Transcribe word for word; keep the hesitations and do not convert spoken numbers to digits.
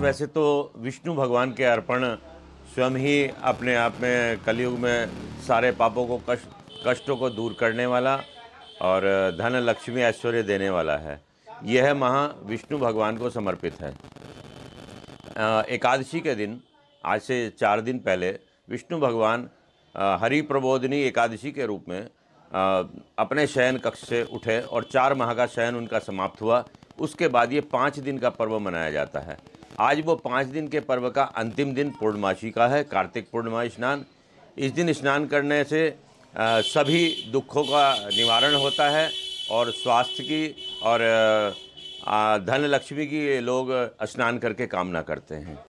वैसे तो विष्णु भगवान के अर्पण स्वयं ही अपने आप में कलयुग में सारे पापों को कष्ट कष्टों को दूर करने वाला और धन लक्ष्मी ऐश्वर्य देने वाला है। यह महा विष्णु भगवान को समर्पित है। एकादशी के दिन, आज से चार दिन पहले, विष्णु भगवान हरि प्रबोधनी एकादशी के रूप में अपने शयन कक्ष से उठे और चार माह का शयन उनका समाप्त हुआ। उसके बाद ये पाँच दिन का पर्व मनाया जाता है। आज वो पाँच दिन के पर्व का अंतिम दिन पूर्णमासी का है, कार्तिक पूर्णिमा स्नान। इस दिन स्नान करने से सभी दुखों का निवारण होता है और स्वास्थ्य की और धन लक्ष्मी की लोग स्नान करके कामना करते हैं।